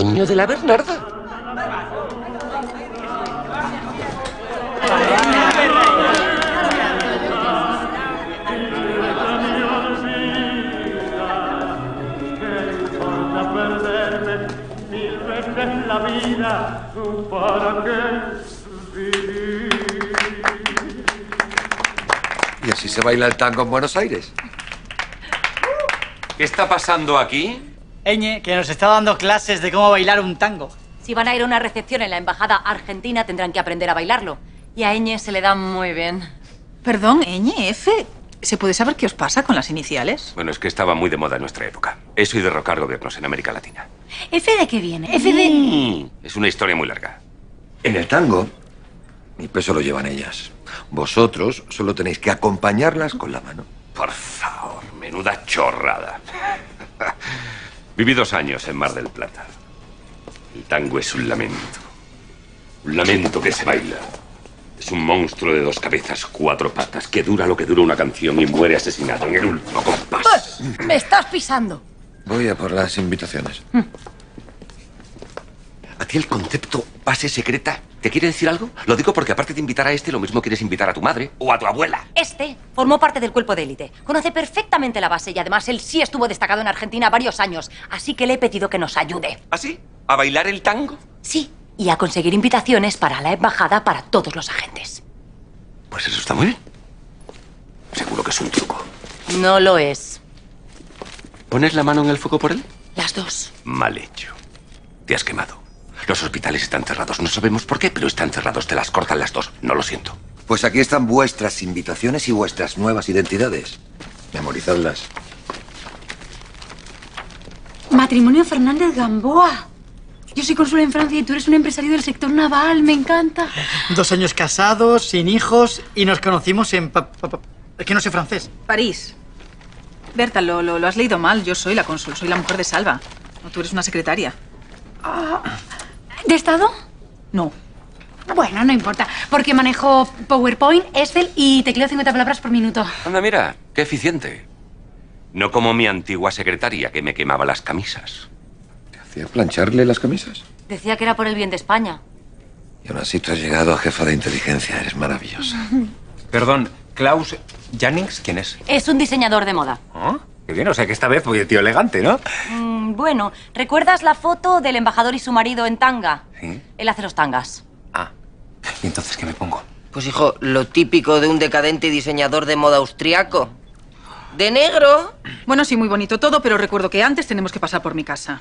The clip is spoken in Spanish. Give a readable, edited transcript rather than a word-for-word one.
coño de la Bernarda. La vida, ¿para qué vivir? Y así se baila el tango en Buenos Aires. ¿Qué está pasando aquí? Eñe, que nos está dando clases de cómo bailar un tango. Si van a ir a una recepción en la Embajada Argentina, tendrán que aprender a bailarlo. Y a Eñe se le da muy bien. Perdón, Eñe, Efe, ¿se puede saber qué os pasa con las iniciales? Bueno, es que estaba muy de moda en nuestra época. Eso y derrocar gobiernos en América Latina. ¿Efe de qué viene? Efe de... Es una historia muy larga. En el tango, mi peso lo llevan ellas. Vosotros solo tenéis que acompañarlas con la mano. Por favor, menuda chorrada. Viví 2 años en Mar del Plata. El tango es un lamento. Un lamento que se baila. Es un monstruo de 2 cabezas, 4 patas, que dura lo que dura una canción y muere asesinado en el último compás. ¡Me estás pisando! Voy a por las invitaciones. ¿A ti el concepto base secreta te quiere decir algo? Lo digo porque aparte de invitar a este, lo mismo quieres invitar a tu madre o a tu abuela. Este formó parte del cuerpo de élite. Conoce perfectamente la base y además él sí estuvo destacado en Argentina varios años. Así que le he pedido que nos ayude. ¿Ah, sí? ¿A bailar el tango? Sí. Y a conseguir invitaciones para la embajada para todos los agentes. Pues eso está muy bien. Seguro que es un truco. No lo es. ¿Pones la mano en el fuego por él? Las dos. Mal hecho. Te has quemado. Los hospitales están cerrados. No sabemos por qué, pero están cerrados. Te las cortan las dos. No lo siento. Pues aquí están vuestras invitaciones y vuestras nuevas identidades. Memorizadlas. Matrimonio Fernández Gamboa. Yo soy cónsul en Francia y tú eres un empresario del sector naval, me encanta. 2 años casados, sin hijos y nos conocimos en... Es que no sé francés. París. Berta, lo has leído mal. Yo soy la cónsul, soy la mujer de Salva. O tú eres una secretaria. ¿De Estado? No. Bueno, no importa, porque manejo PowerPoint, Excel y tecleo 50 palabras por minuto. Anda, mira, qué eficiente. No como mi antigua secretaria que me quemaba las camisas. ¿Hacía plancharle las camisas? Decía que era por el bien de España. Y aún así tú has llegado a jefa de inteligencia. Eres maravillosa. Perdón, Klaus Jannings, ¿quién es? Es un diseñador de moda. ¿Ah? Qué bien, o sea que esta vez voy de tío elegante, ¿no? Bueno, ¿recuerdas la foto del embajador y su marido en tanga? Sí. Él hace los tangas. Ah, ¿y entonces qué me pongo? Pues hijo, lo típico de un decadente diseñador de moda austriaco. ¿De negro? Bueno, sí, muy bonito todo, pero recuerdo que antes tenemos que pasar por mi casa.